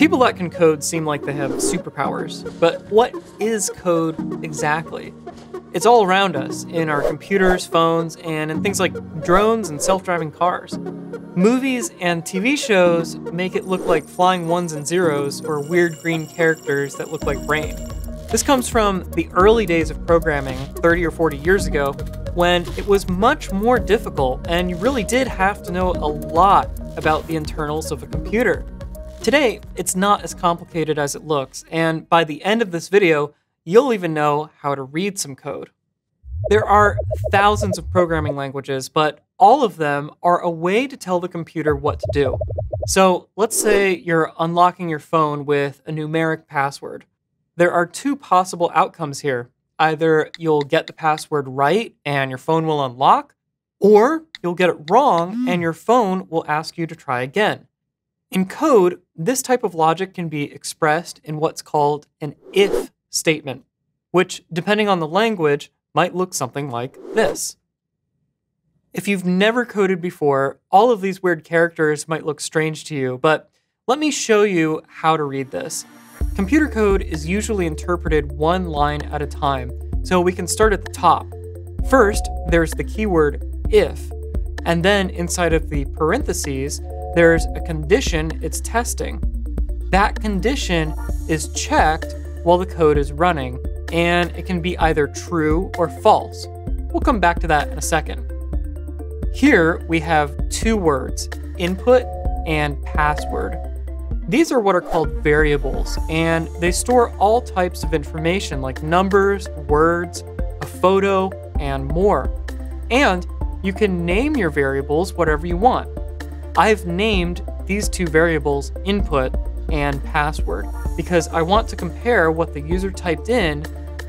People that can code seem like they have superpowers, but what is code exactly? It's all around us, in our computers, phones, and in things like drones and self-driving cars. Movies and TV shows make it look like flying ones and zeros or weird green characters that look like rain. This comes from the early days of programming 30 or 40 years ago, when it was much more difficult and you really did have to know a lot about the internals of a computer. Today, it's not as complicated as it looks, and by the end of this video, you'll even know how to read some code. There are thousands of programming languages, but all of them are a way to tell the computer what to do. So let's say you're unlocking your phone with a numeric password. There are two possible outcomes here. Either you'll get the password right and your phone will unlock, or you'll get it wrong and your phone will ask you to try again. In code, this type of logic can be expressed in what's called an if statement, which, depending on the language, might look something like this. If you've never coded before, all of these weird characters might look strange to you, but let me show you how to read this. Computer code is usually interpreted one line at a time, so we can start at the top. First, there's the keyword if, and then inside of the parentheses, there's a condition it's testing. That condition is checked while the code is running, and it can be either true or false. We'll come back to that in a second. Here we have two words, input and password. These are what are called variables, and they store all types of information like numbers, words, a photo, and more. And you can name your variables whatever you want. I've named these two variables input and password because I want to compare what the user typed in,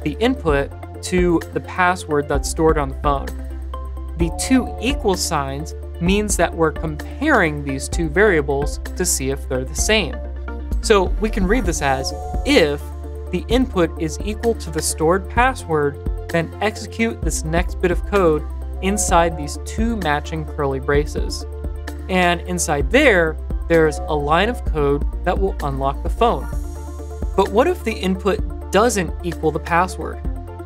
the input, to the password that's stored on the phone. The two equal signs means that we're comparing these two variables to see if they're the same. So we can read this as, if the input is equal to the stored password, then execute this next bit of code inside these two matching curly braces. And inside there's a line of code that will unlock the phone. But what if the input doesn't equal the password?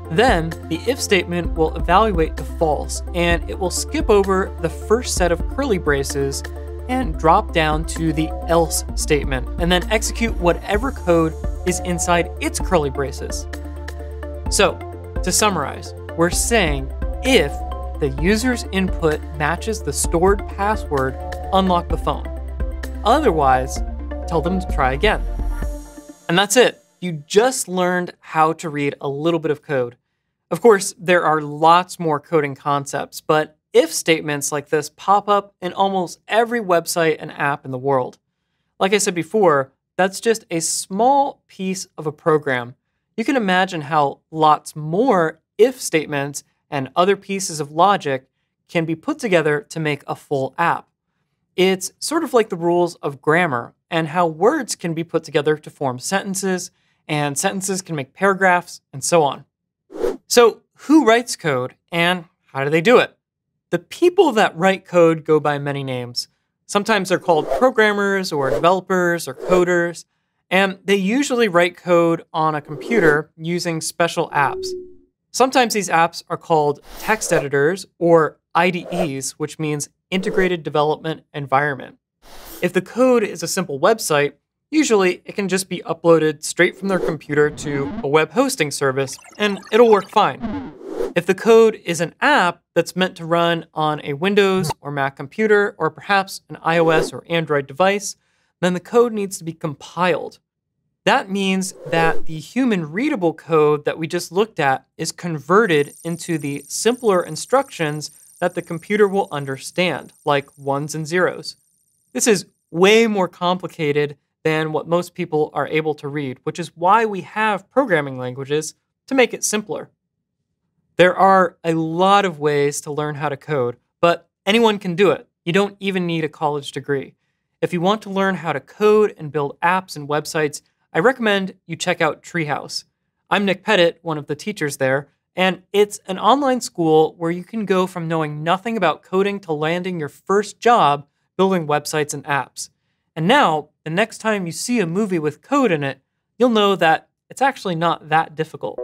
Then the if statement will evaluate to false, and it will skip over the first set of curly braces and drop down to the else statement, and then execute whatever code is inside its curly braces. So, to summarize, we're saying if the user's input matches the stored password, unlock the phone. Otherwise, tell them to try again. And that's it. You just learned how to read a little bit of code. Of course, there are lots more coding concepts, but if statements like this pop up in almost every website and app in the world. Like I said before, that's just a small piece of a program. You can imagine how lots more if statements and other pieces of logic can be put together to make a full app. It's sort of like the rules of grammar and how words can be put together to form sentences, and sentences can make paragraphs, and so on. So who writes code, and how do they do it? The people that write code go by many names. Sometimes they're called programmers or developers or coders, and they usually write code on a computer using special apps. Sometimes these apps are called text editors or IDEs, which means Integrated Development Environment. If the code is a simple website, usually it can just be uploaded straight from their computer to a web hosting service, and it'll work fine. If the code is an app that's meant to run on a Windows or Mac computer, or perhaps an iOS or Android device, then the code needs to be compiled. That means that the human readable code that we just looked at is converted into the simpler instructions that the computer will understand, like ones and zeros. This is way more complicated than what most people are able to read, which is why we have programming languages to make it simpler. There are a lot of ways to learn how to code, but anyone can do it. You don't even need a college degree. If you want to learn how to code and build apps and websites, I recommend you check out Treehouse. I'm Nick Pettit, one of the teachers there, and it's an online school where you can go from knowing nothing about coding to landing your first job building websites and apps. And now, the next time you see a movie with code in it, you'll know that it's actually not that difficult.